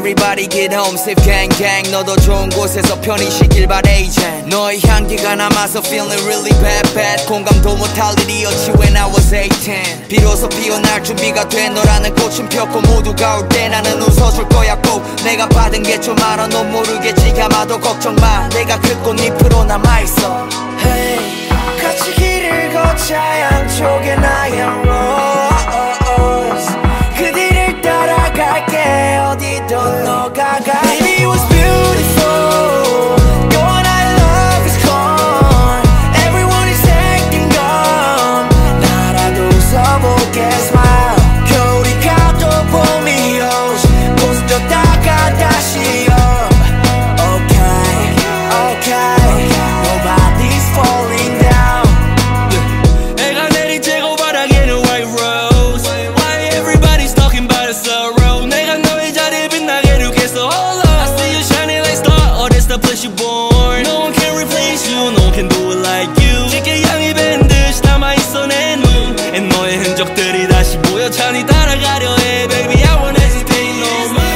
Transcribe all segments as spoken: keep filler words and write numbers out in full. Everybody get home, safe gang gang. 너도 좋은 곳에서 편히 쉬길 바래 이젠. 너의 향기가 남아서 feeling really bad bad. 공감도 못할 일이었지 when I was eighteen. 비로소 피어날 준비가 된 너라는 꽃은 폈고 모두가 올 때 나는 웃어줄 거야 꼭. 내가 받은 게 좀 알아 넌 모르겠지 아마도 걱정 마. 내가 그 꽃잎으로 남아있어. Hey, 같이 길을 걷자 양쪽에 나의 rose. 그들을 따라갈게 어디든 너가 가. Baby it was beautiful. Your night love is gone. Everyone is acting dumb. 나라도 웃어볼게 smile. 겨울이 가도 봄이 오지 웃었다가 다시 up. Okay, okay. Nobody's falling down. 내가 내린 최고 바라기는 white rose. Why everybody's talking about a sorrow. 내가 너의 자리에 빛나게 해줄겠어. I see you shining like star. Oh that's the place you born. No one can replace you. No one can do it like you. 쉽게 양이 밴 듯이 남아있어 내 눈. And 너의 흔적들이 다시 보여 찬이 따라가려 해. Baby I won't hesitate no more.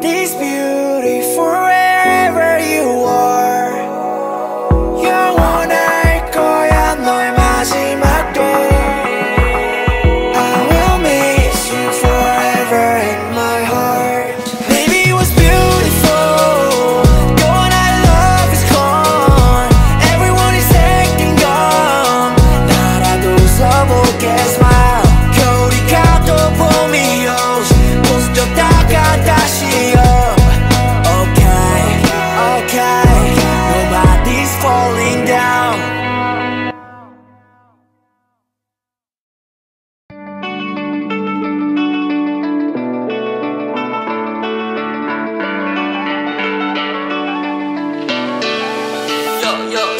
This beauty forever you are. 영원할 거야 너의 마지막도. I will miss you forever in my heart. Baby it was beautiful. Your night love is gone. Everyone is acting dumb. 나라도 웃어볼게 smile. 겨울이 가도 봄이 오지 웃었다가 다시.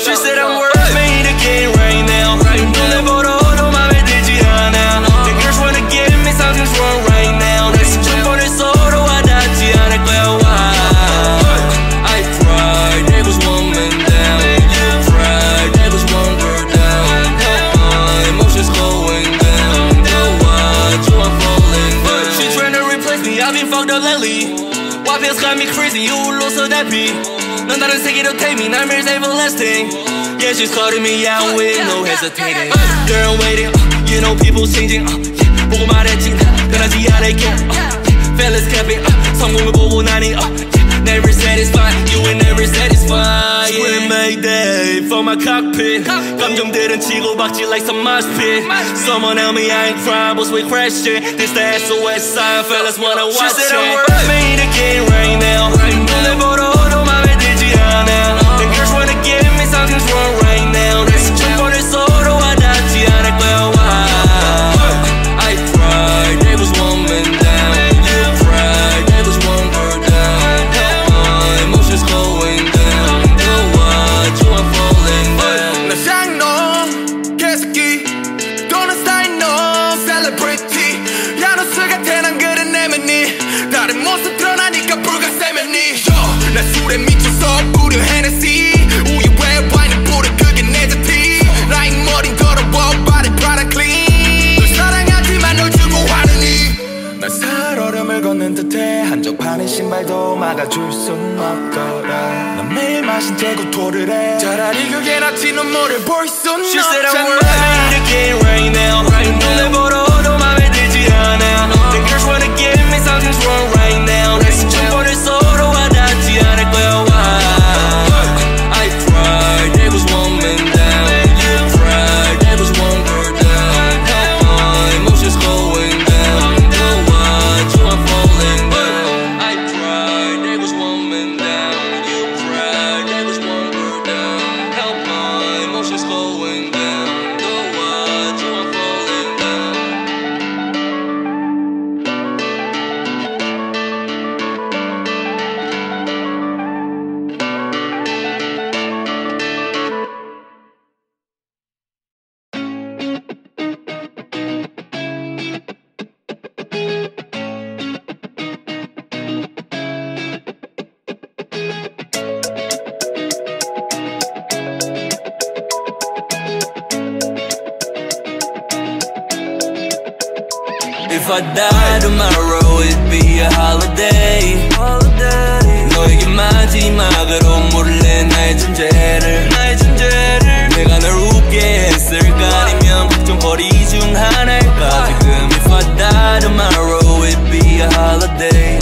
She said I'm worth made again right now. 눈을 벌어도 맘에 들지 않아. The girls wanna give me something's wrong right now. 내 심장번을 서로 와닿지 않을 거야. Why? I cried, there was one man down. You cried, there was one girl down. My emotions going down. Now why do I'm falling down? She tryna replace me, I've been fucked up lately. Why feels got me crazy, you lost so that beat. 넌 다른 세계로 take me, nightmares everlasting. Yeah, she's calling me out with no hesitating. Girl waiting, you know people's changing. 보고 말했지, 변하지 않을게. Fellas capping, 성공을 보고 나니. Never satisfied, you ain't never satisfied. She wouldn't make that for my cockpit. 감정들은 치고박지 like some mosh pit. Someone help me, I ain't crying, but we crashing. This the S O S sign, fellas wanna watch it. She said I'm worth made again right now. 눈을 벌어도 맘에 들지 않아. The girls wanna give me something's wrong right now. 내 심장번을 서로 와닿지 않을 거야. Why? I cried, there was one man down. You cried, there was one girl down. My emotions going down. No, why do I'm falling down? 나 샹놈 개새끼 또는 스타일 놈 celebrity. 야 노출 같아 난 그래 내 맘이 다른 모습 드러나니까 불가 쌤했니. 나 술에 미쳐서 뿌려 Hennessy. 우유에 와인을 뿌려 그게 내 자티. 라인 머린 더러워 body product clean. 널 사랑하지만 널 주고 하느니 난 살얼음을 걷는 듯해. 한적파는 신발도 막아줄 순 없더라. 난 매일 마신 채 구토를 해. 차라리 그게 낫지 눈물을 볼 순 없잖아. She said I'm worth it again right now. 눈을 벌어도 맘에 들지 않아. The girls wanna give me something's wrong right now. 내 심장벌을 서로 와닿지 않을 거야. Why? I cried, there was one man down. You cried, there was one girl down. My emotions going down. No, why do I'm falling down? I cried, there was one man down. You cried, there was one girl down. Help, my emotions going down. No, why do I'm falling down? if I die tomorrow, it'd be a holiday. 너에게 마지막으로 물래 나의 존재를 내가 널 웃게 했을까 아니면 걱정거리 중 하나일까 지금 if I die tomorrow, it'd be a holiday.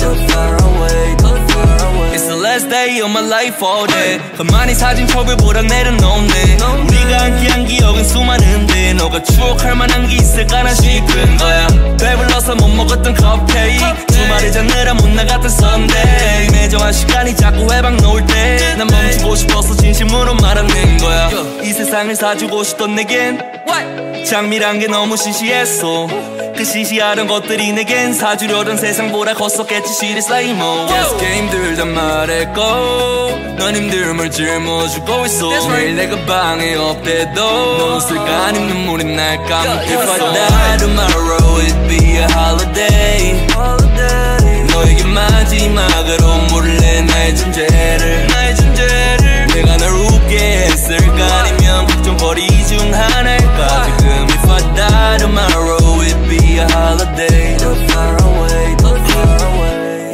Day of my life all day. 가만히 사진 첩을보다 내려놓네. 우리가 함께한 기억은 수많은데 너가 추억할 만한 게 있을까 난 시큰 거야. 배불러서 못 먹었던 컵케이크, 주말에 자느라 못 나갔던 Sunday. 매정한 시간이 자꾸 해방 놓을 때 난 멈추고 싶어서 진심으로 말하는 거야. 이 세상을 사주고 싶던 내겐 장미란 게 너무 시시했어. 그 시시하던 것들이 내겐 사주려던 세상보다 컸었겠지. Shit is like more. Yes, 게 힘들다 말했고 넌 힘듦을 짊어주고 있어. 매일 내가 방에 없대도 너 웃을까 아님 눈물이 날까. If I die tomorrow, it'd be a holiday. 너에게 마지막으로 물래 나의 존재를 내가 널 웃게 했을까 아니면 걱정거리 중 하나일까 지금 if I die tomorrow, it'd be a holiday.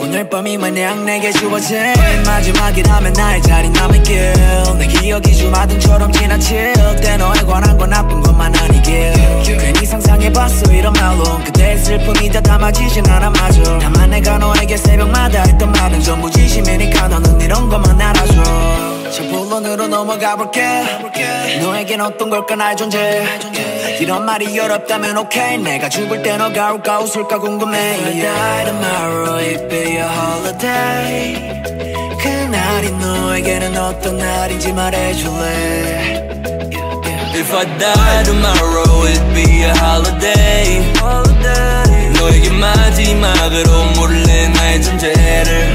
오늘 밤이 마냥 내게 주어진 마지막이라면 나의 자리 남을길. 내 기억이 주마등처럼 지나칠 때 너에 관한 건 나쁜 것만 아니길. 괜히 상상해봤어 이런 말로 그대의 슬픔이 다 담아지진 않아마저. 다만 내가 너에게 새벽마다 했던 말은 전부 진심이니까 너는 이런 것만 알아줘. 저 본론으로 넘어가볼게. 너에겐 어떤 걸까 나의 존재. 이런 말이 어렵다면 오케이. 내가 죽을 때 너가 울까 웃을까 궁금해. If I die tomorrow, it'd be a holiday. 그날이 너에게는 어떤 날인지 말해줄래. If I die tomorrow, it'd be a holiday. 너에게 마지막으로 몰래 나의 존재를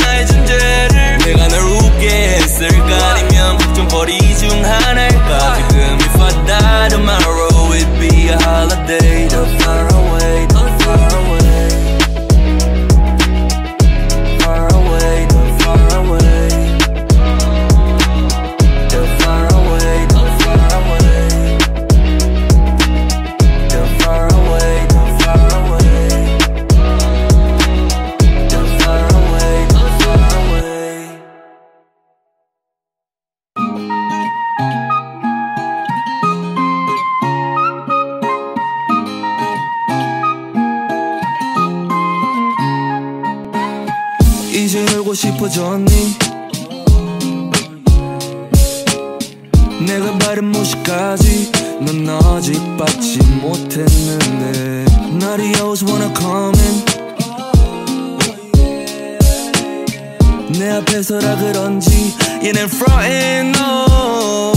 내가 널 웃게 했을까 아니면 걱정거리 중 하나일까 지금 if I die tomorrow, it'd be a holiday. So far away, so far away, far away, so far away, so far away, so far away, so far away, so far away, so far away, so far away. 이제 울고 싶어졌니? 내가 바른 무시까지 넌 아직 받지 못했는데 Not you always wanna come in. 내 앞에서라 그런지 얘는 frontin', no.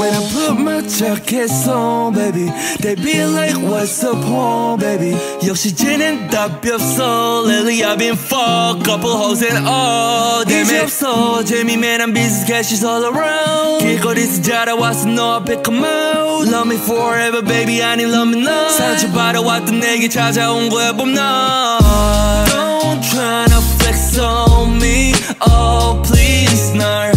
When I put my jackets on, baby, they be like, what's up, home, baby? 역시 쟤는 답이 없어. Lately I've been fucked, couple hoes and all. 이제 없어, 재미, man, I'm busy, cash is all around. 길거리에서 자라왔어, 너 앞에 come out. Love me forever, baby, I need love me now. 상처받아왔던 내게 찾아온 거야, 봄날. Don't try to flex on me, oh, please, 날.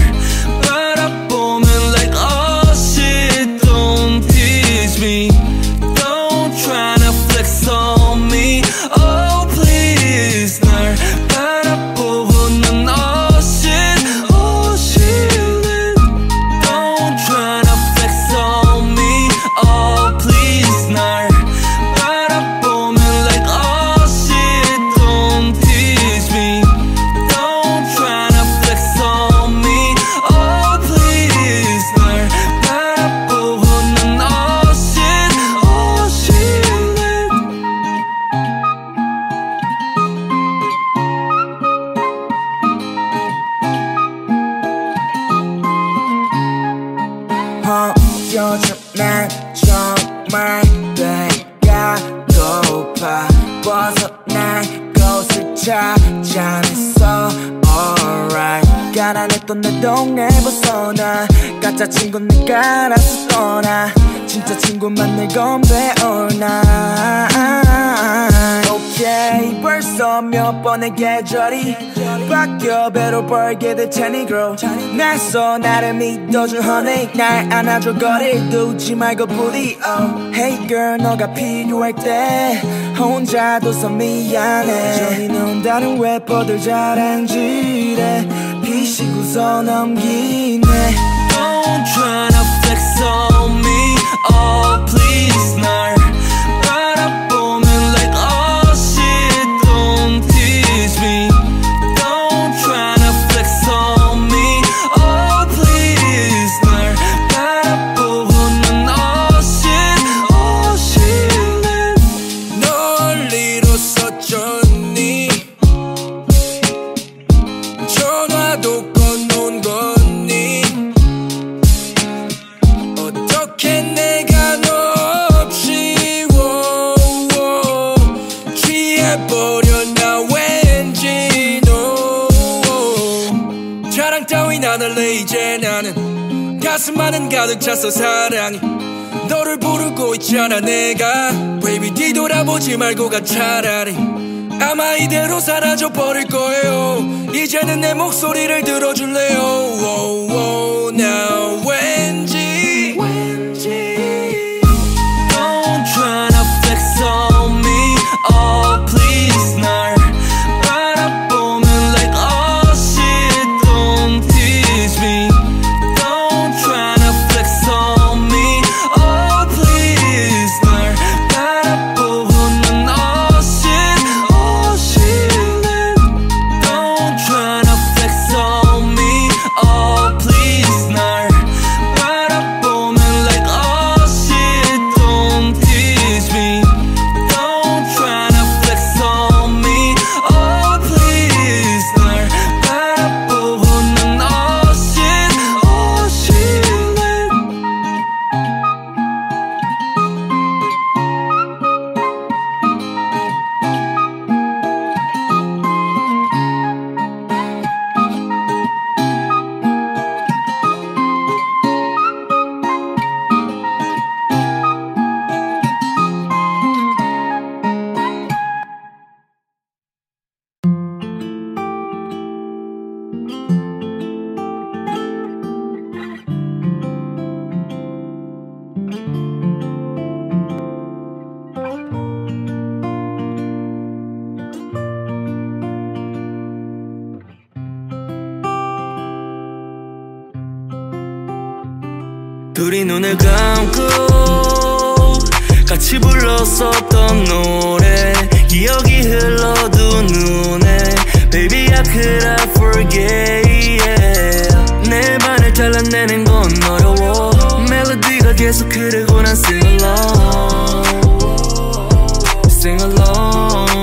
가짜 친구 내가 알아서 떠나 진짜 친구 만날 건 왜 all night. yeah, 벌써 몇 번의 계절이 바뀌어 배로 벌게 될 테니 girl 나서 나를 믿어준 honey 날 안아줘 거리 두지 말고 부디 oh Hey girl 너가 필요할 때 혼자둬서 미안해 저기 넌 다른 래퍼들 잘한지래 비시고서 넘기네 Don't try to flex on me oh please 날 가슴만은 가득 찼어 사랑이 너를 부르고 있잖아 내가 Baby 뒤돌아보지 말고가 차라리 아마 이대로 사라져버릴 거예요 이제는 내 목소리를 들어줄래요 oh, oh, now 왠지 왠지 Don't try to flex on me Oh please 날 둘이 눈을 감고 같이 불렀었던 노래 기억이 흘러도 눈에 Baby I could I forget yeah. 내 반을 잘라내는 건 어려워 멜로디가 계속 흐르고 난 sing along Sing along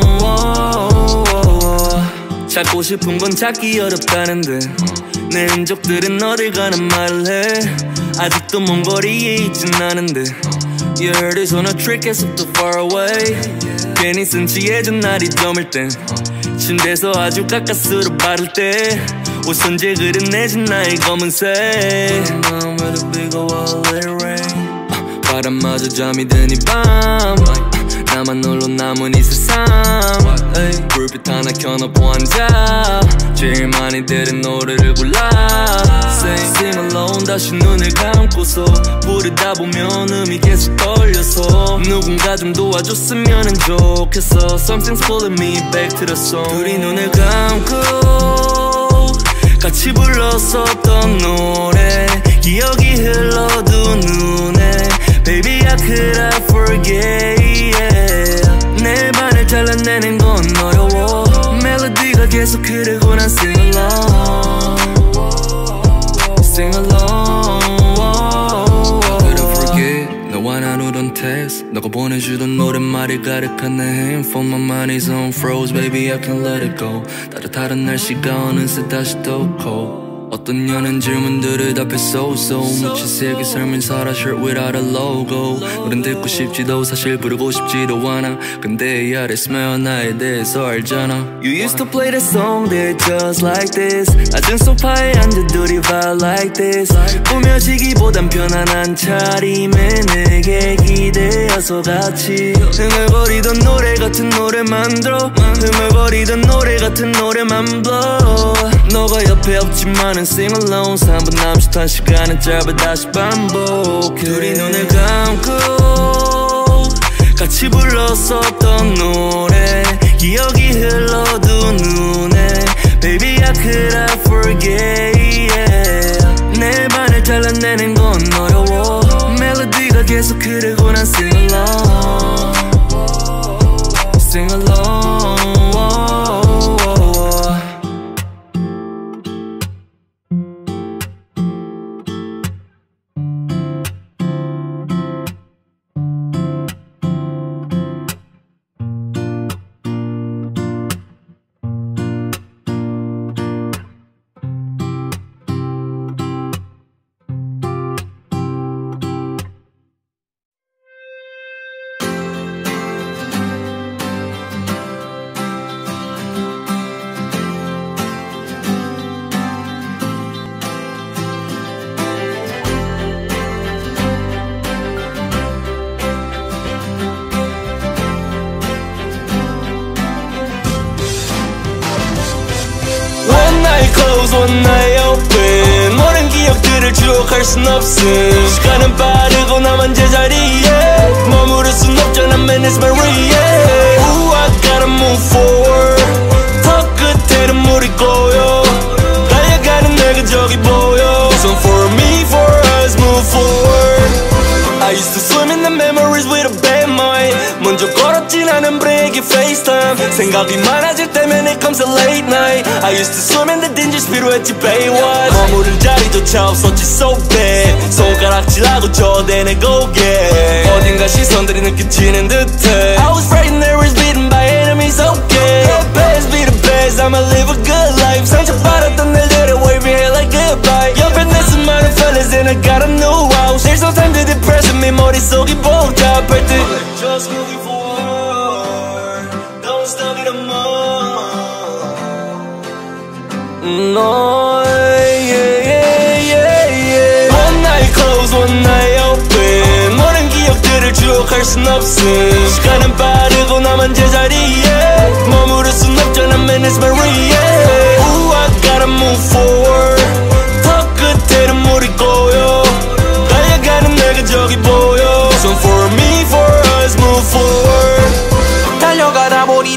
찾고 싶은 건 찾기 어렵다는 듯 내 흔적들은 어딜 가나 말을 해 아직도 먼 거리에 있진 않은데 You heard it on a trick as if too far away 괜히 쓴치해준 날이 저물 땐 침대에서 아주 가까스로 바를 때 우선제 그려내준 나의 검은색 I'm with a big old wall, let it rain 바람마저 잠이 든 이 밤 나만 홀로 남은 이 세상 불빛 하나 켜놓고 앉아 제일 많이 들은 노래를 골라 Sing alone 다시 눈을 감고서 부르다 보면 음이 계속 떨려서 누군가 좀 도와줬으면 좋겠어 Something's pulling me back to the song 둘이 눈을 감고 같이 불렀었던 노래 기억이 흘러도 눈에 Baby I could I forget yeah. 내 반을 잘라내는 건 어려워 멜로디가 계속 흐르고 난 sing along Sing along I could I forget 너와 나누던 text 너가 보내주던 노랫말이 가득한 내 핸드폰 My mind is on froze baby I can't let it go 따뜻한 날씨가 어느새 다시 또 cold 어떤 연한 질문들을 답해 so so 묻힌 세계 삶을 살아 shirt without a logo 우린 듣고 싶지도 사실 부르고 싶지도 않아 근데 이 아래 스며 나에 대해서 알잖아 You used to play that song there just like this 낮은 소파에 앉아 둘이 vibe like this 꾸며지기보단 편안한 차림에 내게 기대어서 같이 흥얼거리던 노래 같은 노래 만들어 흥얼거리던 노래 같은 노래만 blow 너가 옆에 없지만은 sing alone 삼 분 남짓한 시간은 짧아 다시 반복해 둘이 눈을 감고 같이 불렀었던 노래 기억이 흘러도 눈에 Baby I could I forget yeah. 내 반을 잘라내는 건 어려워 멜로디가 계속 흐르고 난 sing alone Sing alone One night open 모든 기억들을 추억할 순 없음 시간은 빠르고 나만 제자리에 머무를 순 없잖아 Man is my reality Ooh I gotta move forward 더 끝에는 물이 고여 달려가는 내가 저기 보여 So for me, for us, move forward I used to swim in the memories with a bad mind 먼저 걸었진 않은 break it FaceTime 생각이 많아질 때면 it comes a late night I used to swim in the dangerous 피로했지 Baywatch 머무를 자리조차 없었지 so bad 손가락질하고 저대 내 고개 어딘가 시선들이 느껴지는 듯해 I was right and there was beaten by enemies okay The best be the best I'ma live a good life 상처받았던 날들에 wave your hand like goodbye 옆에 내 수많은 fellas and I got a new house There's no time to depression 내 머릿속이 복잡할 듯 Just moving forward Don't stop it anymore No yeah, yeah, yeah, yeah. One night close, one night open 모든 기억들을 추억할 순 없음 시간은 빠르고 나만 제자리에 머무를 순 없잖아 Man is my reality Ooh I gotta move forward 더 끝에는 물이 고여 달려가는 내가 저기 보여 So for me, for us, move forward 달려가다 보니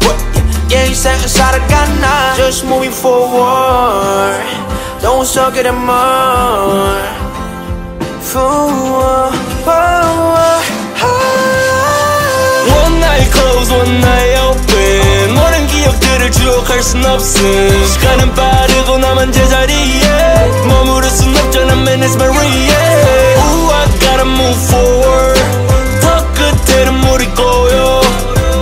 yeah, yeah, 인생은 살아가나 Just moving forward Don't suck it anymore Forward One night close, one night open 모든 기억들을 추억할 순 없음 시간은 빠르고 나만 제자리에 머무를 순 없잖아 Man is my reality Ooh I gotta move forward 더 끝에는 물이 고여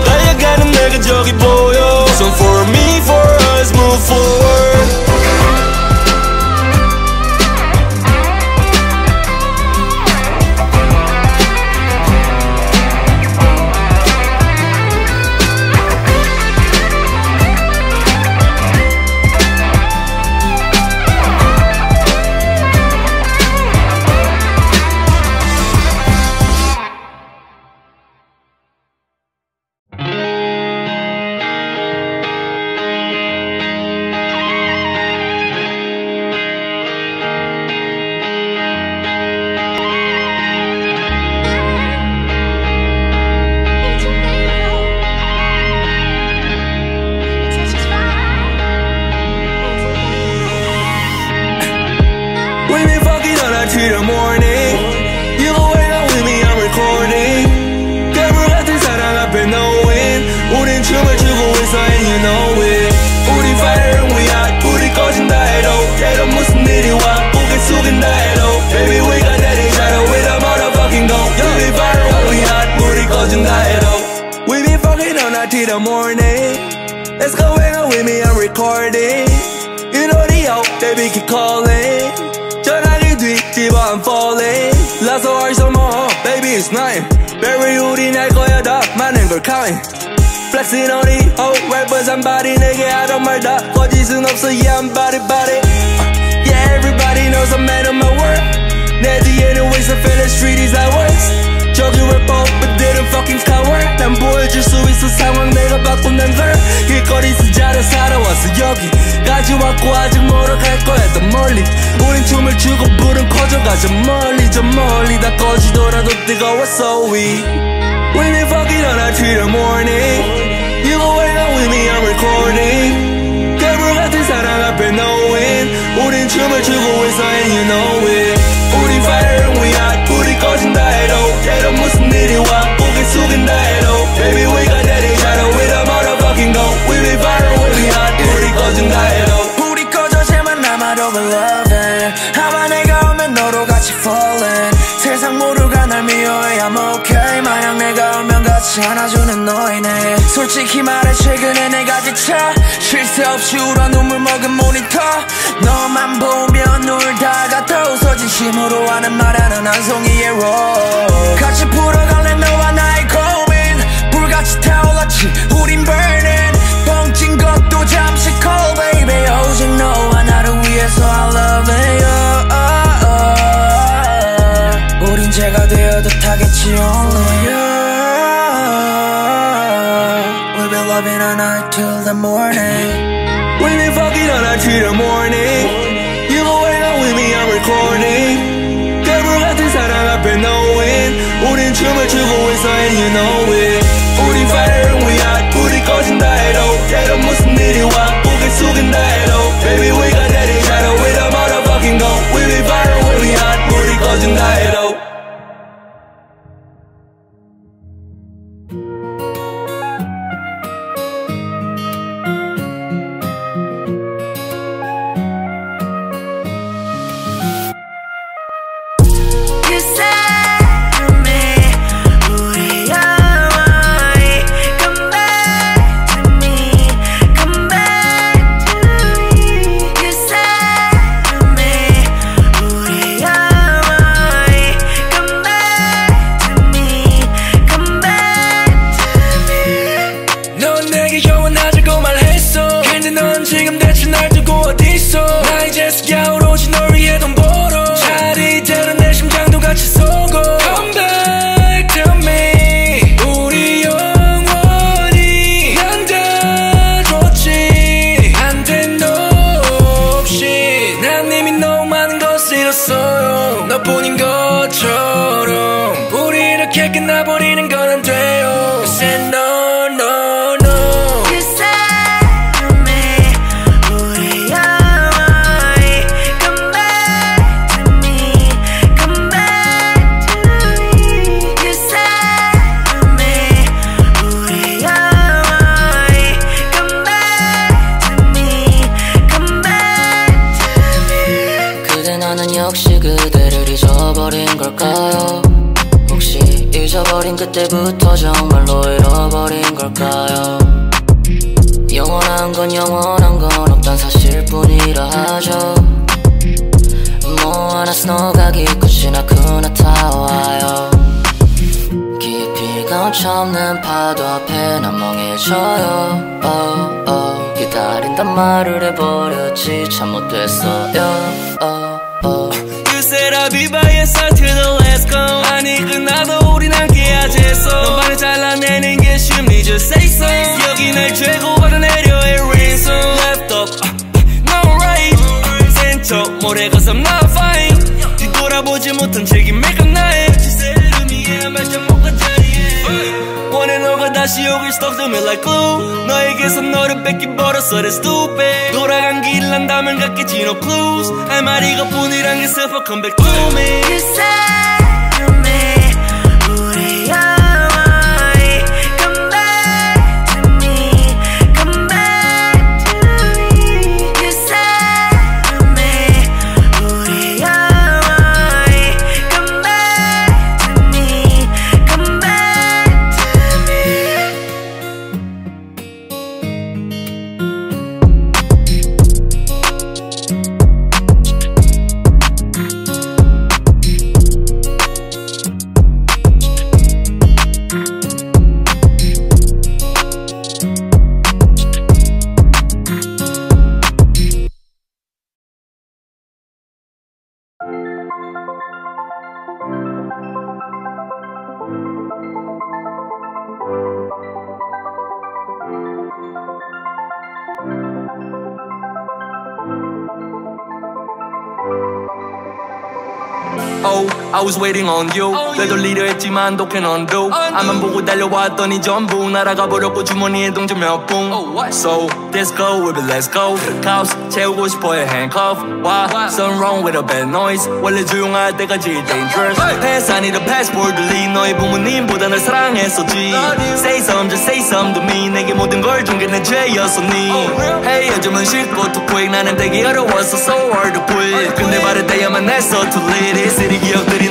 달려가는 내가 저기 보여 So for me, for us, move forward We've been fucking all night to the morning. You wake up with me, I'm recording. Never left inside, I'm up and knowing. 우린 춤을 추고 있어 and you know it. 우리 fighter은 우야, 불이 꺼진다 해도 때로 무슨 일이 와, 고개 숙인다 해도 Baby we got that each other with a motherfucking goal. You be fighter은 우야, 불이 꺼진다 해도. We've been fucking all night to the morning. Let's go hang out with me, I'm recording. You know the out, baby keep calling. I'm falling. Lots of eyes on my heart, baby it's nine. Very 우린 할 거야 다 많은 걸 kind. Flexing on the whole rappers 한 발이 내게 하던 말 다 거짓은 없어 yeah I'm body body. Uh, yeah everybody knows I'm mad at my work. 내 뒤에는 ways I feel the street is at worst. 저기 래퍼 but didn't fucking cover. 난 보여줄 수 있어 상황 내가 바꾼 난 걸. 길거리 수자를 살아왔어 여기까지 왔고 아직 멀어 갈 거야 더 멀리. 우린 춤을 추고 불은 커져가 저 멀리 저 멀리 다 꺼지더라도 뜨거워 so we We've been fucking all night till the morning. You go hang out with me, I'm recording. 괴물 같은 사랑 앞에 knowing. 우린 춤을 추고 있어 and you know it. 우린 fighter은 우야 불이 꺼진다 해도 때론 무슨 일이 와 고개 숙인다 해도 Baby we got that each other with a motherfucking goal. We've been fighter은 우야 불이 꺼진다 해도 불이 꺼져 제만 남아도 we're loving. 아마 내가 오면 너로 같이 falling. 세상 모두가 날 미워해 I'm okay. 마냥 내가 오면 같이 안아주는 너이네. 솔직히 말해 최근에 내가 지쳐 쉴 새 없이 울어 눈물 먹은 모니터. 너만 보면 울다가 더 웃어 진심으로 하는 말하는 한 송이의 roll. 같이 풀어갈래 너와 나의 고민 불같이 타올랐지 우린 burning. 뻥친 것도 잠시 cold baby 오직 너와 나를 위해서 I love it oh, oh, oh. 우린 죄가 되어도 타겠지 only you. Loving all night till the morning. We've been fucking all night till the morning. You go hang out with me, I'm recording. 괴물 같은 사랑 앞에 knowing. 우린 춤을 추고 있어 and you know it. 우린 fighter은 우야 불이 꺼진다 해도 때론 무슨 일이 와 고개 숙인다 해도 Baby we got that each other with a motherfucking goal. We've been fighter은 우야 불이 꺼진다 해도. 그때부터 정말로 잃어버린 걸까요? 영원한 건 영원한 건 없단 사실뿐이라 하죠. 뭐 하나 스노가 기껏이나 크나 타와요. 깊이 거쳐없는 파도 앞에 난 멍해져요. oh, oh. 기다린단 말을 해버렸지 참 못됐어요. oh, oh. You said I'll be by your side till the last go. 아니 끝나도 우린 함께 하지 했어. 너만을 잘라내는 게 쉽니 just say so. 여기 날 죄고 받아내려 해 ransom. Left up, no right. 센터 모래 cause I'm not fine. 뒤돌아보지 못한 책임 make up night. 지새름이의 한 발짝 못 가자리에 원해 너가 다시 오길 stuck to me like glue. 너에게서 너를 뺏긴 버릇을 stupid. 돌아간 길난다면 갖겠지 no clues. 할 말이 이것뿐이란 게 슬퍼 come back to me. You said to me 우리 영원히 come back to me, come back to me. You said to me 우리 영원히 come back to me, come back to me. Oh, I was waiting on you. 되돌리려 했지만 독해 넌 do. 앞만 보고 달려왔더니 전부 날아가버렸고 주머니에 동전 몇 푼. So let's go, baby, let's go. Cuffs 채우고 싶어해 handcuff. Why? Something wrong with a bad noise. 원래 조용할 때까지 dangerous. Pass, I need a passport to leave. 너의 부모님보다 날 사랑했었지. Say some, just say some to me. 내게 모든 걸 준 게 내 죄였어 니. Hey, 요즘은 쉽고 too quick. 나는 되게 어려웠어, so hard to quit. 근데 바를 때야만 했어 to lead it. 이 기억들이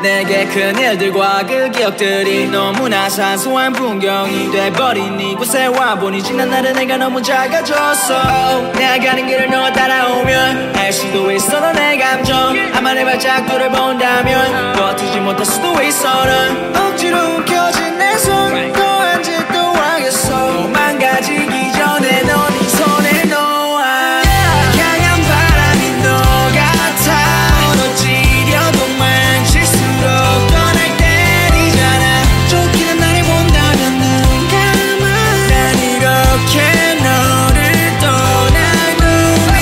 내게 큰 일들과 그 기억들이 너무나 사소한 풍경이 돼버린 이곳에 와보니 지난 날은 내가 너무 작아졌어. oh, 내가 가는 길을 너가 따라오면 알 수도 있어 넌의 감정. 아만의 발짝 돌을 본다면 버티지 못할 수도 있어. 넌 억지로 움켜진 내 손 또한 짓도 하겠어. 망가지기 전에 넌 이 손에 놓아. 향한 바람이 너가 타오르지려 도망칠수록 떠날 때리잖아. 쫓기는 나를 본다면 눈 감아. 난 이렇게 너를 떠난 놈이야.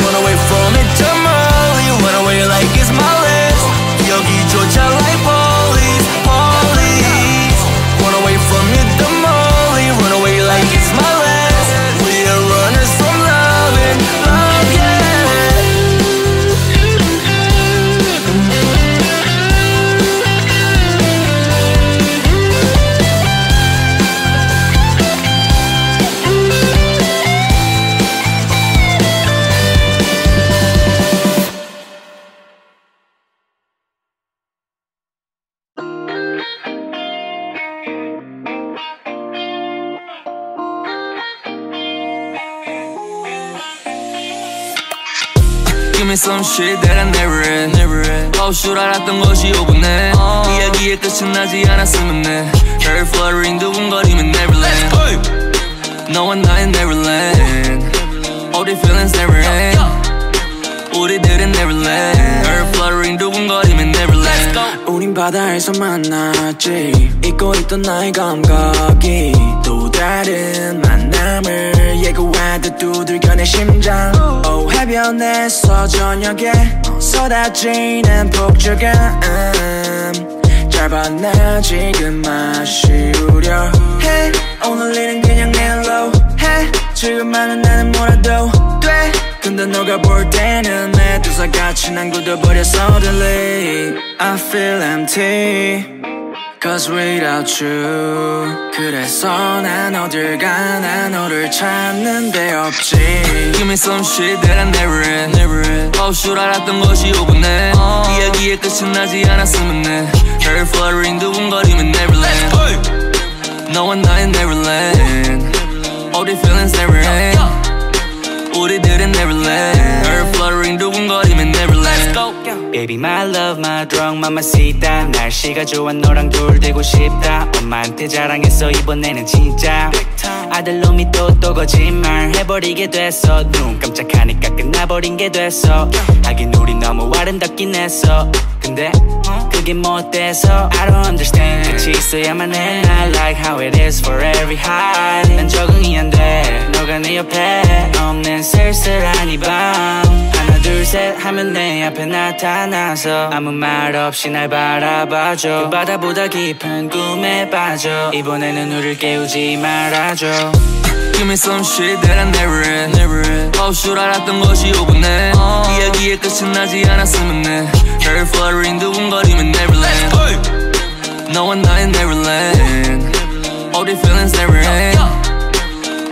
Run away from it tomorrow. You run away like it's my last. 기억이조차 like police, police. Run away from it tomorrow. It's my last. We are runners from love and love, give me some shit that I never had. never had 없을 알았던 것이 오고 내 이야기의 끝은 나지 않았으면 해. Her fluttering 두근거리면 Neverland. 너와 나의 Neverland. All the feelings never end. 우리들은 Neverland. Her fluttering 두근거리면 Neverland. 우린 바다에서 만났지. 잊고 있던 나의 감각이 또 다른 만남을 예고하듯 두들겨 내 심장. oh, 해변에서 저녁에 쏟아지는 폭죽음 잘 봤나 지금 아쉬우려 해. 오늘 일은 그냥 멜로우 해. 지금만은 나는 뭐라도 돼. 근데 너가 볼 때는 내 두사같이 난 굳어버렸어. Delete I feel empty Cause without you 그래서 난 어딜 가나 너를 찾는 데 없지 Give me some shit that I never had never had 없을 알았던 것이 오분해 oh. 이야기의 끝은 나지 않았으면 해 Her fluttering 두근거리면 Neverland hey. 너와 나의 Neverland All the feelings never end 우리들은 Neverland Her fluttering 두근거리면 Neverland Let's go. Baby my love my drug 맘마시다 날씨가 좋아 너랑 둘 되고 싶다 엄마한테 자랑했어 이번에는 진짜 아들놈이 또 또 거짓말 해버리게 됐어 눈 깜짝하니까 끝나버린 게 됐어 하긴 우리 너무 아름답긴 했어 근데 그게 뭐 어때서 I don't understand 같이 있어야만 해 I like how it is for every high 난 적응이 안 돼 너가 내 옆에 없는 쓸쓸한 이 밤 하나 둘 셋 하면 내 앞에 나타나서 아무 말 없이 날 바라봐줘 그 바다보다 깊은 꿈에 빠져 이번에는 우릴 깨우지 말아줘 Give me some shit that I never had, never had. 없을 알았던 것이 오분해 oh. 이야기의 끝은 나지 않았으면 해 Her fluttering 두근거리면 Neverland hey. 너와 나의 Neverland All the feelings never end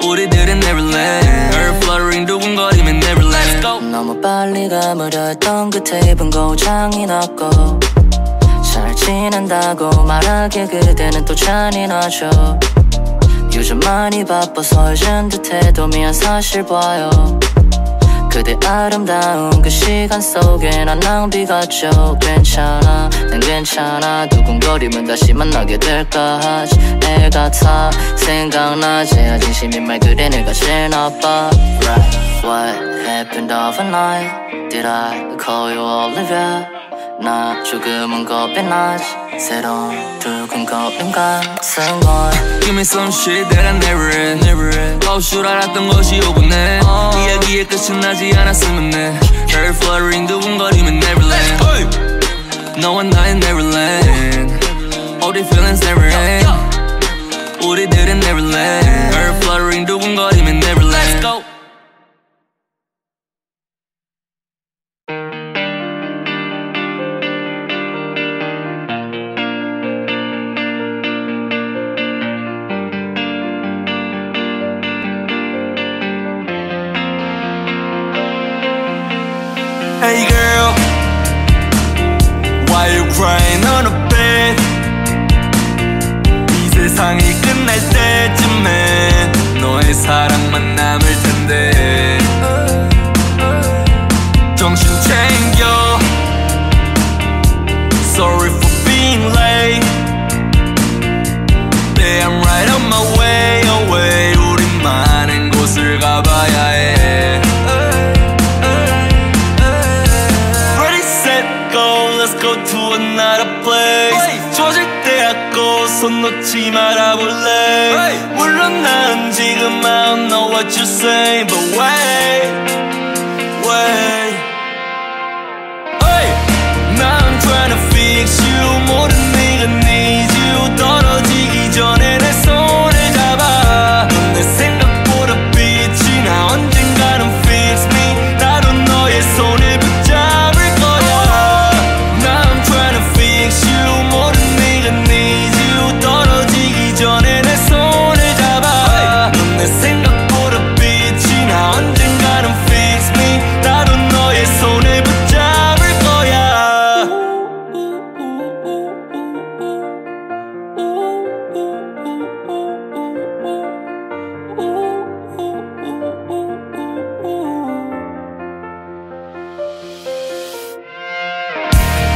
우리들은 Neverland Her fluttering 두근거리면 Neverland 너무 빨리 가버려 했던 끝에 입은 거장이 났고 잘 지낸다고 말하기에 그대는 또 잔인하죠 요즘 많이 바빠서 잊은 듯해도 미안 사실 봐요 그대 아름다운 그 시간 속에 난 낭비같죠 괜찮아 난 괜찮아 두근거리면 다시 만나게 될까 하지 애 같아 생각나지 아 진심인 말 그래 내가 제일 나빠 right. What happened overnight Did I call you Olivia 나 조금은 겁이 나지 새로운 두근거림 같은 걸 Give me some shit that I never had, never had. 없을 알았던 것이 오분해 oh. 이야기의 끝은 나지 않았으면 해 Her fluttering 두근거리면 Neverland hey. 너와 나의 Neverland All the feelings never end 우리들은 Neverland Her fluttering 두근거리면 Neverland Let's go. Hey girl, why you crying on the bed? 이 세상이 끝날 때쯤에 너의 사랑만 남을 텐데 정신 챙겨 Sorry for being late Babe, I'm right on my way away 우린 많은 곳을 가봐야 해 손 놓지 말아볼래 hey. 물론 난 지금 I don't know what you say But wait, wait hey. Now I'm trying to fix you 모른 네가 need you 떨어지기 전에 내 손을 잡아 넌 내 생각보다 빛이 나 언젠가는 fix me 나도 너의 손을 붙잡을 거야 Now I'm trying to fix you 모른 네가 need 떨어지기 전에 내 손을 잡아 넌 내 생각보다 빛이 나 언젠가는 fix me 나도 너의 손을 붙잡을 거야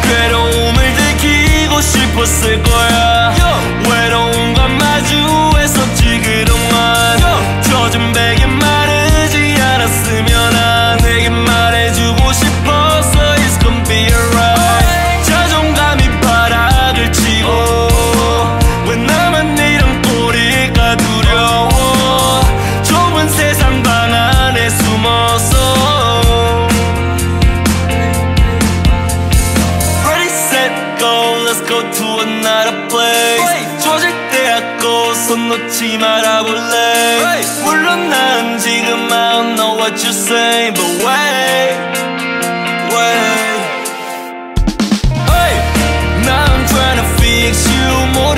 괴로움을 들키고 싶었을 거야 외로움과 마주해서 지그동안 젖은 베개 마르지 않았으면 난 내게 말해주고 싶었어 It's gonna be alright 자존감이 바닥을 치고 왜 나만 이런 꼴일까 두려워 좁은 세상 방 안에 숨어서 Ready, set, go Let's go to another place 손 놓지 말아볼래 hey. 물론 난 지금 I don't know what you say But wait, wait hey. Now I'm trying to fix you more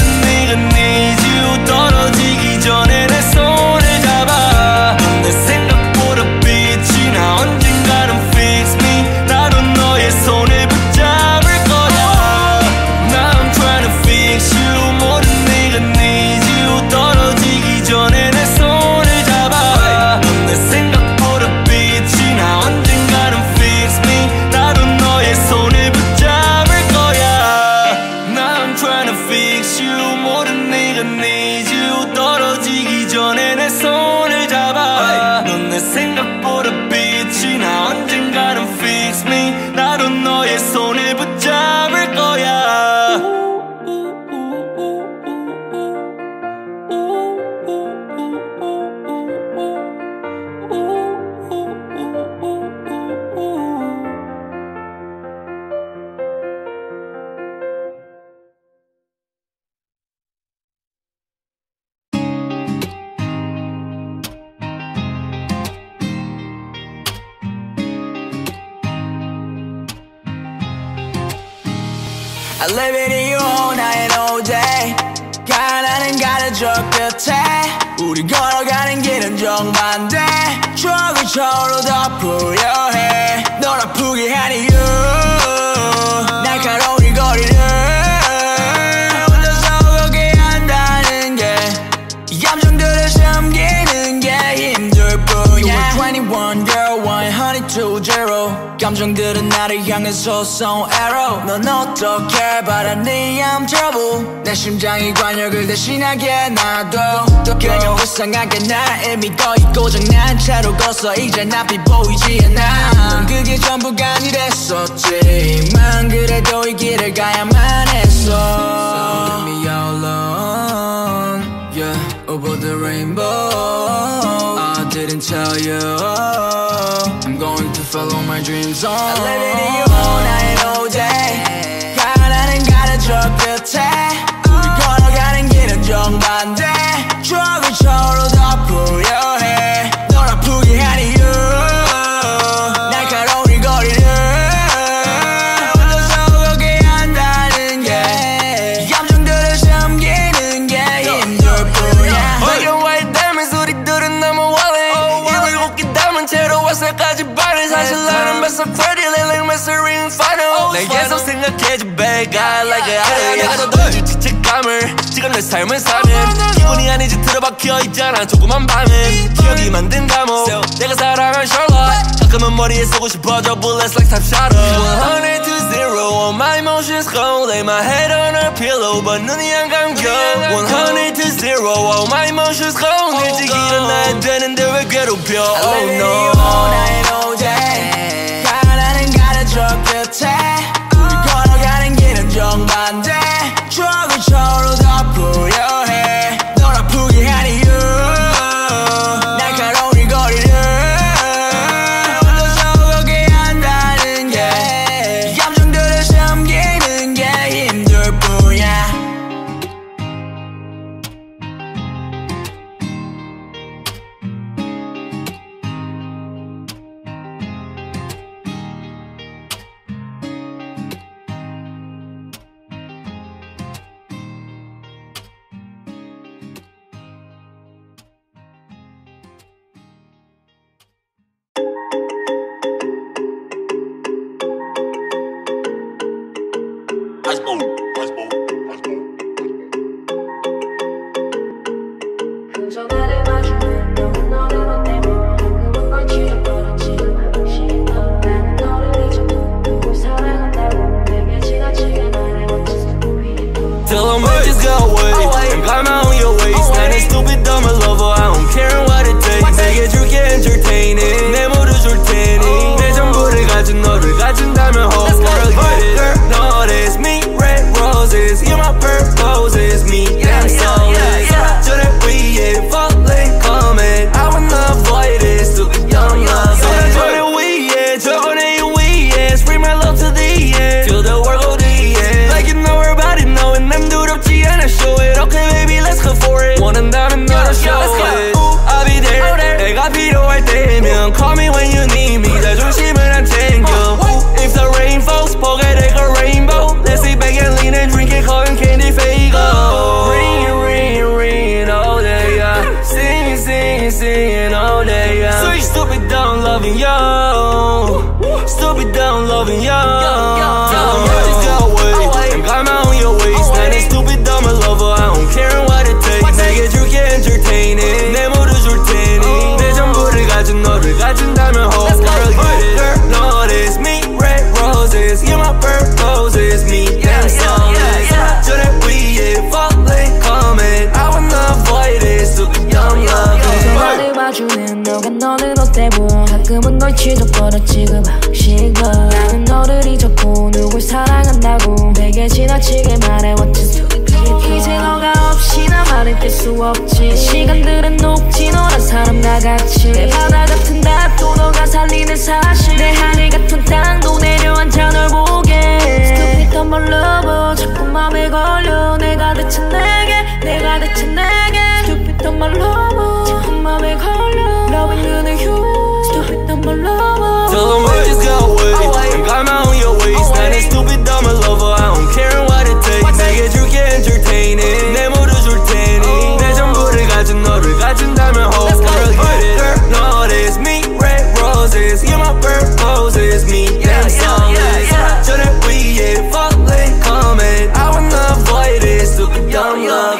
I live it in you all night and all day. 가난은 가려져 끝에 우리 걸어가는 길은 정반대. 추억을 저울로 덮으려 해. 널 아프게 한 이유 날카로운 이 거리를 혼자서 오게 한다는 게 이 감정들을 숨기는 게 힘들 뿐이야. You were twenty-one girl, one hundred twenty 감정들은 나를 향해서 쏜 arrow. 넌 어떻게 바라니 I'm trouble. 내 심장이 관역을 대신하게 놔둬. 또 그냥 불쌍하게 나 이미 거의 고장난 차로 걷어 이제 낯이 보이지 않아. 넌 그게 전부가 아니랬었지만 그래도 이 길을 가야만 했어. So leave me all alone, yeah, over the rainbow. I didn't tell you follow my dreams on. I live it in you all night and all day. 가난은 가려져 끝에 우리 걸어가는 길은 정반대. 추억을 저울로 덮으려 해. 널 아프게 한 이유 날카로운 이 거리를 혼자서 오게 한다는 게 이 감정들을 숨기는 게 힘들 뿐이야. 외로워의 닮은 소리들은 너무 worrying. 입을 웃기 담은 채로 와서까지 사실 나는 best of pretty like misery and final. 날 계속 생각해줘 babe I like it I like it. 내가 더 던질 죄책감을 지금 내 삶을 사는 기분이 아니지 틀어박혀 있잖아 조그만 밤엔. 기억이 만든 감옥 내가 사랑한 Sherlock 가끔은 머리에 쏘고 싶어져 bullets like 탑샷. one hundred to zero all my emotions gone. Lay my head on her pillow but 눈이 안 감겨. one hundred to zero all my emotions gone. 일찍 일어나야 되는데 왜 괴롭혀. Oh no 끝에 우리 걸어가는 길은 정반대. 추억을 저울로 덮으려 해. 널 아프게 한 이유 날카로운 이 거리를 혼자서 오게 한다는 게 이 감정들을 숨기는 게 힘들 뿐이야. Tell them, just go away and climb out on your waist. Now that stupid dumb lover, I don't care what. roses, yeah, my bird poses, me and yeah, I'm soulless. Yeah, yeah, yeah. Show that we ain't falling, coming. I wanna avoid it, super dumb love.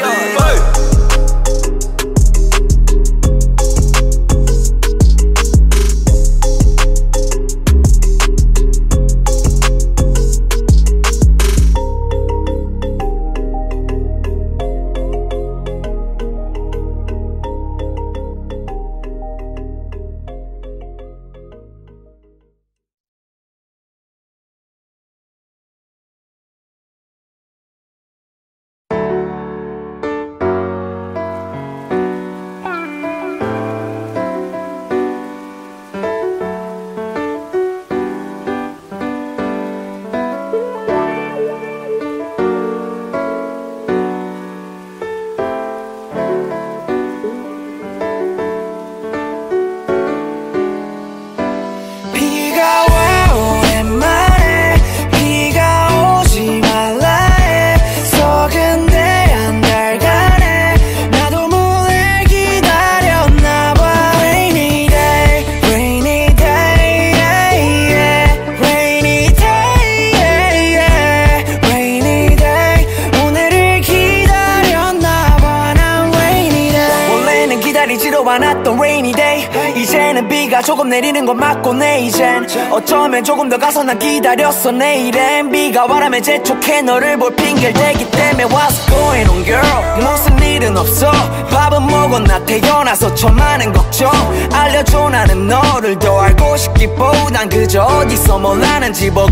조금 내리는 건 맞고 내 이젠 어쩌면 조금 더 가서 난 기다렸어 내일엔 비가 바람에 재촉해 너를 볼 핑계를 대기 때문에 What's going on girl 무슨 일은 없어 밥은 먹었나 태어나서 저 많은 걱정 알려줘 나는 너를 더 알고 싶기보단 그저 어디서 뭘 하는지 보고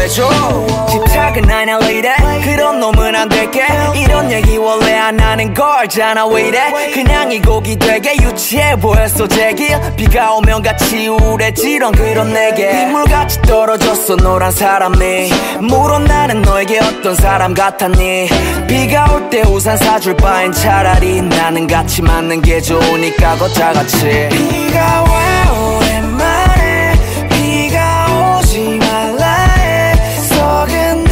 해줘 집착은 I know 이래 그런 놈은 안 될게 이런 얘기 원래 안 하는 걸잖아 왜 이래 그냥 이 곡이 되게 유치해 보였어 제길 비가 오면 같이 우울해지던 그런 내게 빗물같이 떨어졌어 너란 사람이 물어 나는 너에게 어떤 사람 같았니 비가 올 때 우산 사줄 바엔 차라리 나는 같이 맞는 게 좋으니까 걷자같이 비가 와 오랜만에 비가 오지 말라 해 썩은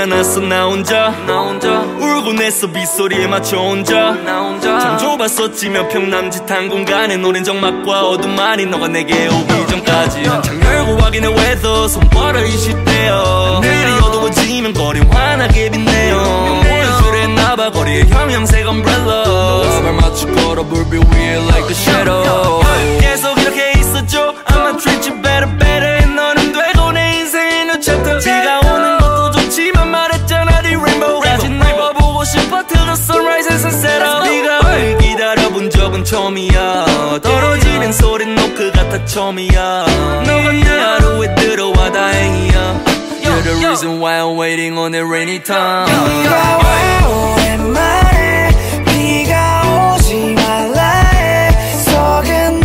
않았어 나 혼자, 나 혼자 울고 냈어 빗소리에 맞춰 혼자, 나 혼자 참 좁았었지 몇 평 남짓 한 공간에 노란 적막과 어둠 안이 너가 내게 오기 전까지 한창 열고 확인해 weather 손벌어 이십 대여 내일이 어두워지면 거리 환하게 빛내요 모래술에나봐 거리에 형형색 umbrella 너와 손을 맞춰 걸어 불빛 위에 like a shadow 계속 이렇게 있었죠 I'ma treat you better better and 너는 되고 내 인생의 new chapter 비가 오는 Sunrise and sunset up 네가 널 기다려본 적은 처음이야 떨어지는 소린 노크 같아 처음이야 너가 내 하루에 들어와 다행이야 You're the reason why I'm waiting on the rainy time 비가 와 오랜만에 비가 오지 말라 해 썩은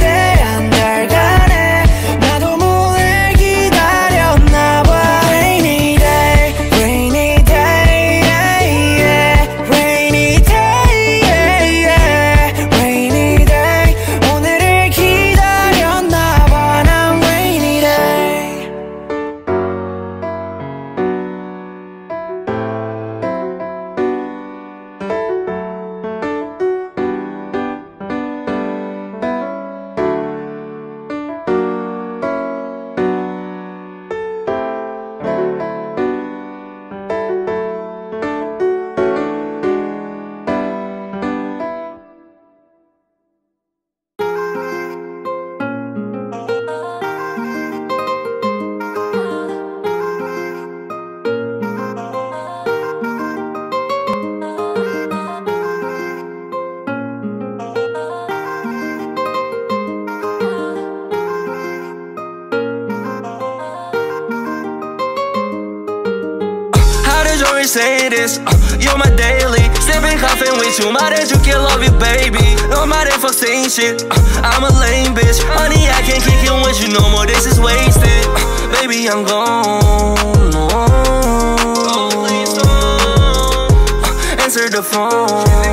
say this, uh, you're my daily sipping coffee with you, my dad you can love you baby no matter for saying shit, uh, I'm a lame bitch honey I can't kick it with you no more, this is wasted uh, baby I'm gone oh, please don't. Uh, answer the phone oh,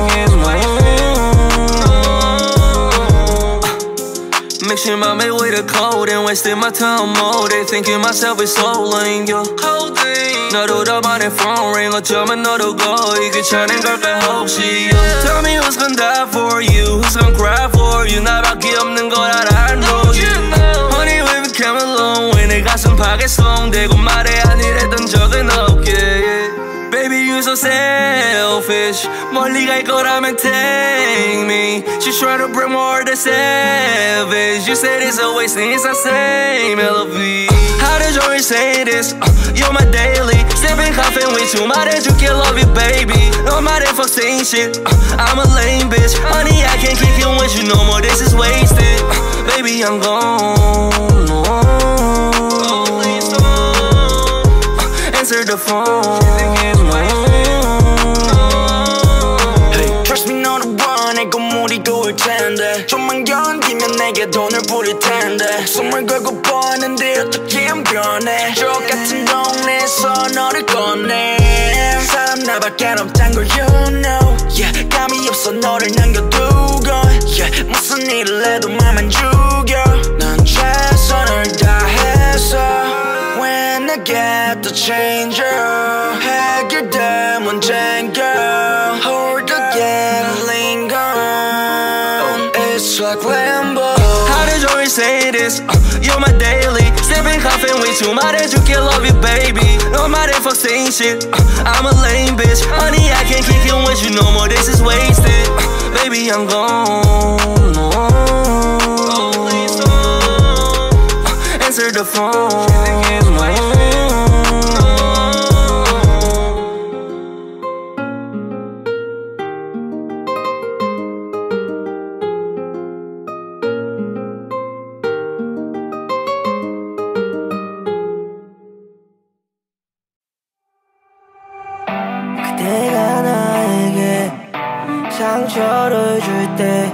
wishing I made way to cold and wasted my time more. They thinking myself is slowing, yeah. 너도 더 많은 phone ring 어쩌면 너도 go 이 귀찮은 걸까 혹시 yeah. Tell me who's gon' die for you, who's gon' cry for you. 나밖에 없는 걸 알아, I know you know. Honey, we became alone 왜 내 가슴 파괴성되고 말해 안 이랬던 적은 없게 yeah. Baby, you're so selfish 멀리 갈 거라면 take me. She's trying to bring more to savage. You said it's a waste and it's the same L O V. How did you always say this? Uh, you're my daily sipping coffee with you. My dad, you can't love you, baby. No matter fuck saying shit. Uh, I'm a lame bitch. Honey, I can't kick you with you no more. This is wasted. Uh, baby, I'm gone. Oh, please don't. Uh, answer the phone. Hey, trust me, not the one. 내 건물이 도울 텐데. 좀만 견디면 내게 돈을 부릴 텐데. 숨을 걸고 버는데 어떻게 안 변해? 똑같은 동네에서 너를 꺼내. 사람 나밖에 없단 걸 you know. Yeah, 감이 없어 너를 남겨두고. Yeah, 무슨 일을 해도 맘만 죽여. 난 최선을 다해서. When I get the change, 해결돼 문제인걸. Hold again, linger on. It's like limbo. How did you always say this? You're my daily, sipping coffee with you. My dad, you can't love you, baby. No matter for saying shit. Uh, I'm a lame bitch. Honey, I can't kick you with you no more. This is wasted. Uh, baby, I'm gone. Oh, please don't. Uh, answer the phone. 내가 나에게 상처를 줄 때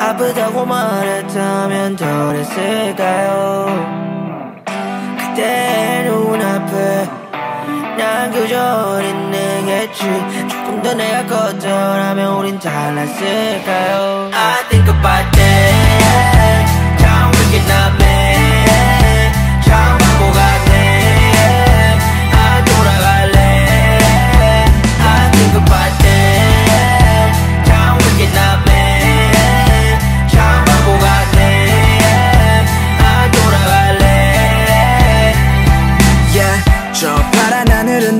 아프다고 말했다면 덜했을까요? 그때 눈앞에 난 그저 어린 내겠지. 조금 더 내가 컸더라면 우린 달랐을까요? I think about that. 참 wicked not mad. 참 바보 같네. 아 돌아갈래. Goodbye.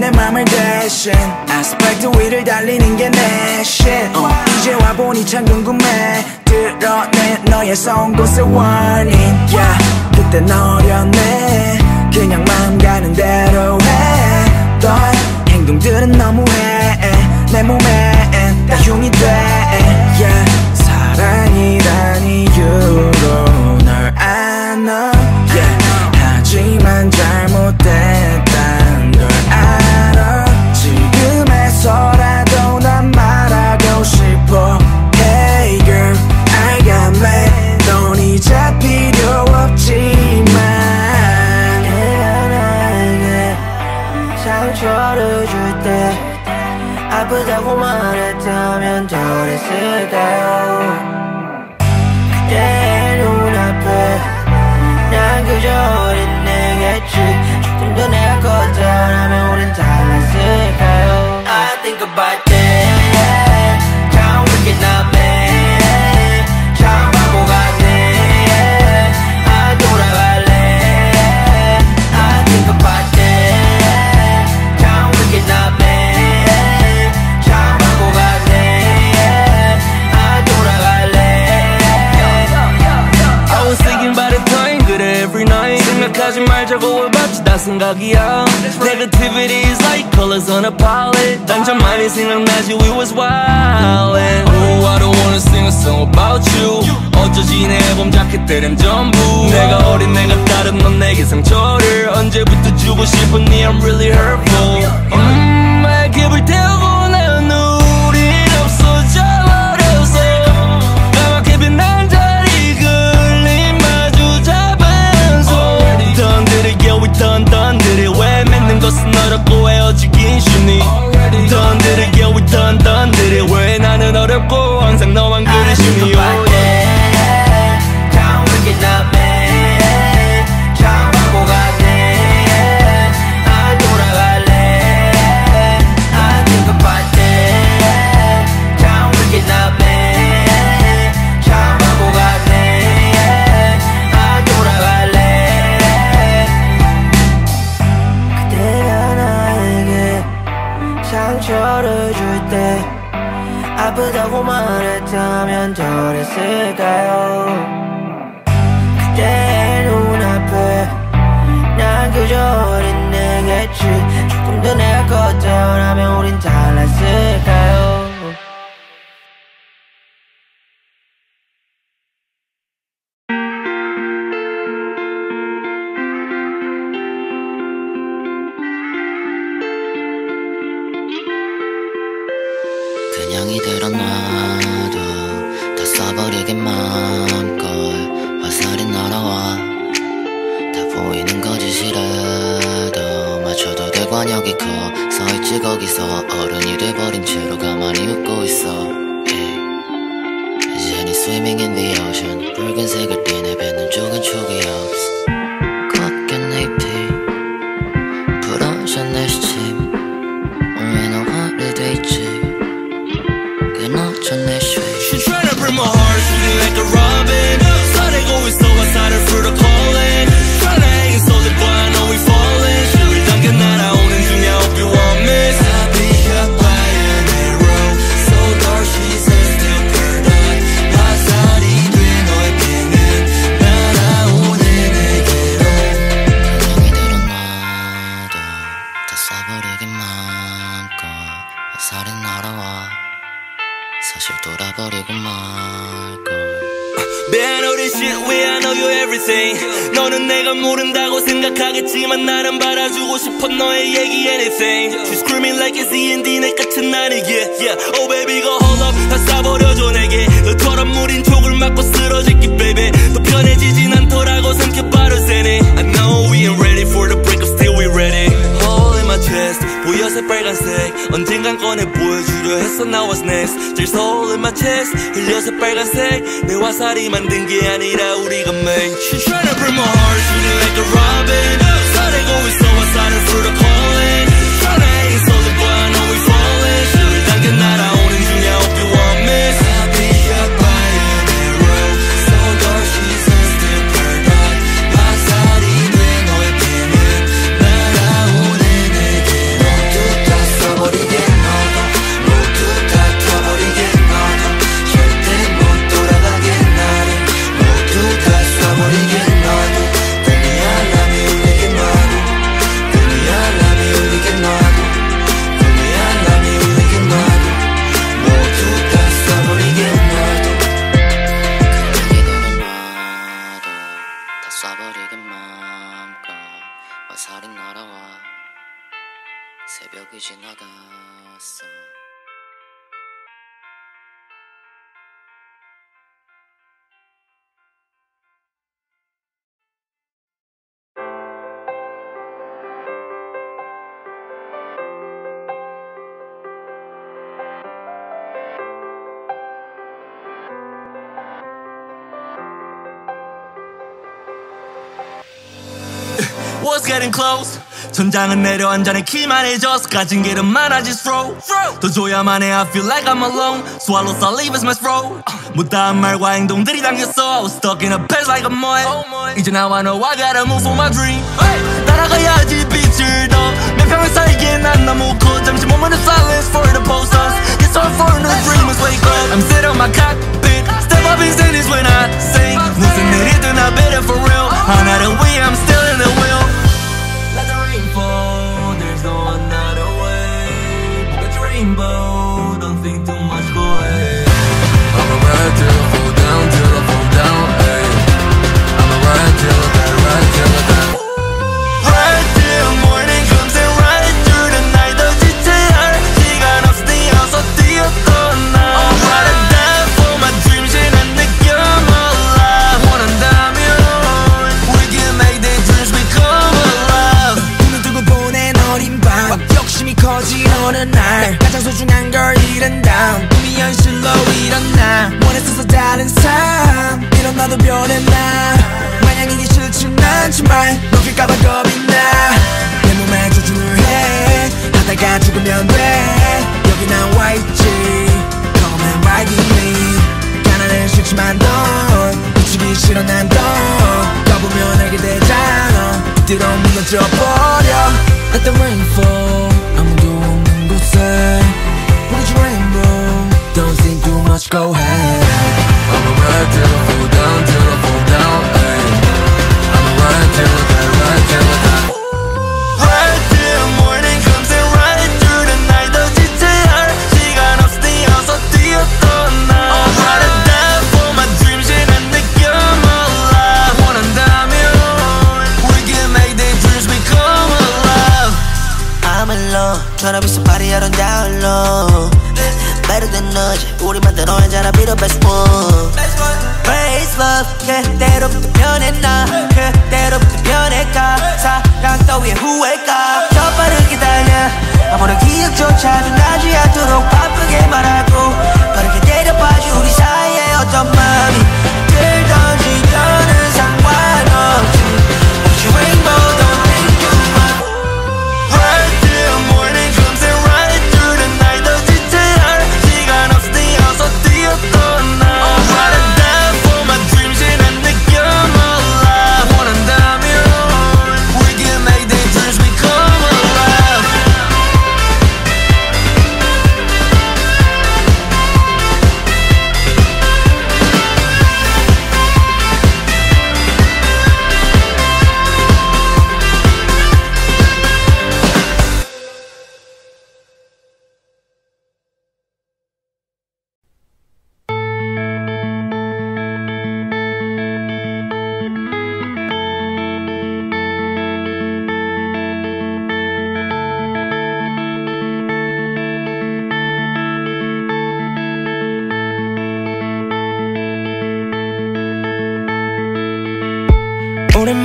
내 맘을 대신 아스팔트 위를 달리는 게 내 shit. 어, 이제 와보니 참 궁금해. 드러낸 너에서 온 곳의 warning yeah. 그때 너 어렸네. 그냥 맘 가는 대로 해. 너의 행동들은 너무해. 내 몸엔 다 흉이 돼 yeah. 사랑이란 이유로 널 안아 yeah. 하지만 잘못됐다 알아. 지금에서라도 난 말하고 싶어. Hey girl, I got mad. 넌 이제 필요 없지만 내가 나에게 상처를 줄 때 아프다고 말했다면 덜했을까요? 그때 눈앞에 난 그저 어린 내겠지. 더 내가 걷더라면 우린 달랐을까요? I think about that. 참 wicked not bad. 참 바보 같네. 아 돌아갈래. I think about that. 참 wicked not bad. 참 바보 같네. 아 돌아갈래. I was thinking about a time good every night. 생각하지 말자고 생각이야. Negativity is like colors on a palette. 당장 많이 생각나지 we was wildin'. Oh, I don't wanna sing a song about you. 어쩌지 내 앨범 자켓들은 전부 내가 어린 내가 다른 넌 내게 상처를 언제부터 주고 싶었니. I'm really hurtful. 음, 말 깁을 태우고 난 우린 없어져버렸어. 까맣게 빛난 자리 그림 마주 잡은 손. 던들이 겨우 던던들이 왜 맺는 것은 어렵고 헤어지긴 쉽니. 던들이 겨우 던던들이 왜 나는 어렵고 항상 너만 그리시니. I think about that. 그대의 눈앞에 난 그저 어린 내겠지. 조금 더 내가 컸더라면 우린 달랐을까요? 그냥 이대로 놔둬 다 써버리긴 맘걸. 화살이 날아와 다 보이는 거짓이라도 맞춰도 대관역이 커 서있지 거기서 어른이 돼버린 채로 가만히 웃고 있어. yeah. 이젠 이 swimming in the ocean 붉은색을 띤 내 뱉는 쪽은 촉이 없어. 걷긴 내 잎이 풀어져 내 시침 왜 너 화를 대지. She's trying to break my heart, singing like a robin. Started going slow, I started through the calling. Trying to hang slowly, but I know we falling. 우리 당겨 날아오는 중에 hope you won't miss. I'll be up by an arrow, so dark she says still burn up. 화살이 돼 너의 빛은 날아오는 내게로. 그냥 이대로 놔둬 다 써버리긴 맘껏. 화살이 날아와 사실 돌아버리고 말걸. Man, all this shit where I know you everything. 너는 내가 모른다고 생각하겠지만 나는 받아주고 싶어 너의 얘기 anything. She's screaming like it's the end. 내 같은 날이게. Yeah, oh baby go hold up 다 싸버려줘 내게. 너처럼 무린 촉을 맞고 쓰러질게 baby. 더 편해지진 않더라고 삼켜 바로 세네. I know we ain't ready for the breakup, still we ready. 보여서 빨간색 언젠간 꺼내 보여주려 했어. Now what's next? There's all in my chest. 흘려서 빨간색 내 화살이 만든 게 아니라 우리가 made. She's trying to break my heart, shooting like a robin. Started going slow, I started through the calling. Trying to hang slowly, but I know we falling. 우리 당겨 날아오는 중에 hope you won't miss. I'll be up by an arrow, so dark she says still burn bright. 화살이 돼 너의 빛은 날아오는 살이 날아와 새벽이 지나갔어. Was getting close. 천장은 내려앉아 내 키만 해졌어. 가진 길은 많아질수록 더 줘야만 해. I feel like I'm alone. Swallow saliva's my throat. 못다한 말과 행동들이 당겼어. I was stuck in a place like a moe. 이제 now I know I gotta move for my dream. hey! 날아가야지 빛을 더 내 평을 쌓이기엔 난 너무 커. 잠시 moment of silence for the posters. It's all for the dreamers wake up. I'm set on my cockpit. Step up and say this when I sing. 무슨 일이든 I better for real. 하나를 위해 I'm still in the wheel. There's no another way. Look at the rainbow. Don't think too much, go ahead. I'm a ride till I fall down, till I fall down, ayy. I'm a ride till I die, ride till I die. Ride till morning comes and ride through the night. Don't you tell her she got off the house of the other night. I'll ride and die for my dreams and the game alive. Wanna die alone? We can make their dreams become alive. 욕심이 커진 어느 날 가장 소중한 걸 잃은 다음 꿈이 현실로 일어나. 원했어서 다른 삶 일어나도 변했나. 마냥 이기 싫진 않지만 높일까봐 겁이 나. 내 몸에 조준을 해. 하다가 죽으면 돼. 여기 난 와있지. Come and ride with me. 가난해 싫지만 넌 미치기 싫어 난 더. 가보면 알게 되잖아. 뒤로 무너져버려. Let the rain fall. I'm going to go say. Look at your rainbow. Don't think too much, go ahead. ride till I fall down, till I fall down, ay. I'ma ride till I die, ride till I die. Ride till the morning comes and ride through the night. 더 지쳐야 할 시간 없어 뛰어서 뛰었던 날. I'll ride or die for my dreams and I think I'm alive. 원한다면 we can make their dreams become alive. I'm in love, tryna be somebody I don't down low. Better than nudge, 우리만 대로 해잖아, be the best one. Praise love, 그대로부터 변했나? 그대로부터 변해가 사랑 따위에 후회가 더 빠르게 달려. 아무런 기억조차도 나지 않도록 바쁘게 말하고 빠르게 데려봐줘. 우리 사이에 어떤 맘이 들던지 더는 상관없지. 우주 rainbow.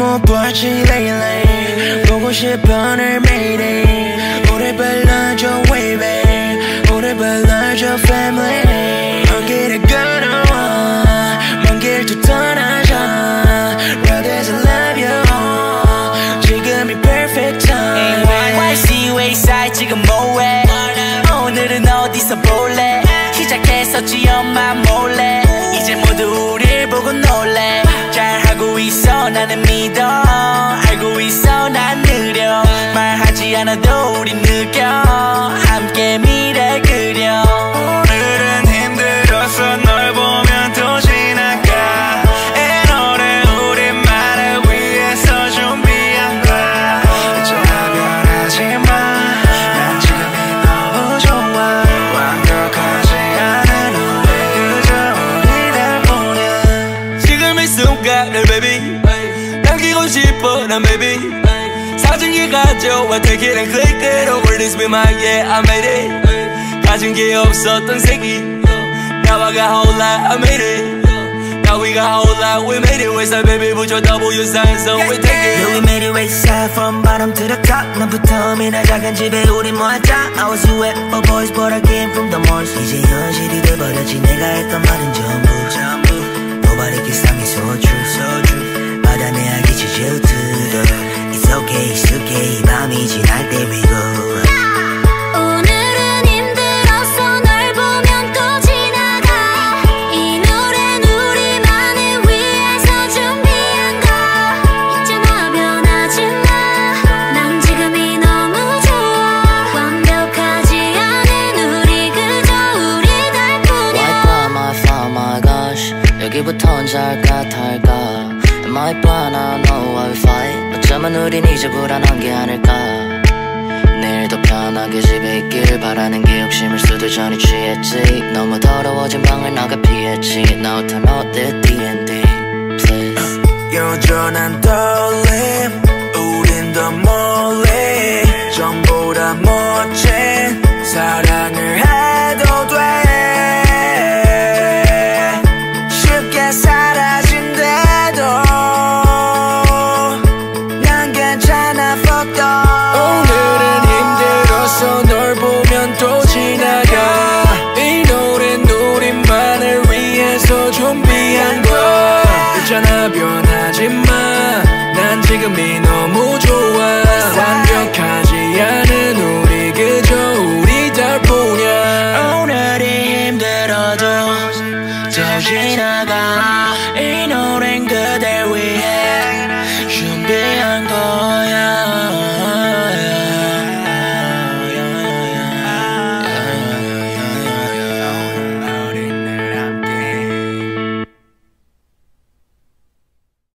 못 봤지 lately late. 보고 싶어 오늘 Mayday. 우리 불러줘 way back. 우리 불러줘 family. 먼 길을 걸어와 먼 길도 떠나자. Brothers I love you. 지금이 perfect time. 와이와이씨 웨이사이 지금 뭐해. 오늘은 어디서 볼래. 시작했었지 엄마 몰래. 이제 모두 우릴 보고 놀래. 잘하고 있어 나는 믿어. 알고 있어 난 느려. 말하지 않아도 우린 느껴. 함께 미래 그려. 오늘은 힘들었어 널 보면 또 지나가. And 오늘 우린 말을 위해서 준비한 거야. 이제 변하지 마. 난 지금이 너무 좋아. 완벽하지 않은 우리 그저 우리들 보냐. 지금의 순간을 baby 싶어, 난 baby 사진기 가져와 take it and click it over. This be my yeah I made it. 가진 게 없었던 세기. Now I got whole lot I made it. Now we got whole lot we made it. Westside baby put your W sign so we take it. Yeah we made it Westside from bottom to the top. 난부터 미나 작은 집에 우리 모았자. I was you at my boys but I came from the malls. 이제 현실이 돼버렸지 내가 했던 말은 전부 전부. Nobody can stop me so true so true. 바다 내 아기 지칠 들어. It's okay it's okay 이 밤이 지날 때 we go. 우린 이제 불안한 게 아닐까. 내일도 편하게 집에 있길 바라는 게 욕심을 수도 전에 취했지. 너무 더러워진 방을 나가 피했지. Now time out the D and D please. 여전한 떨림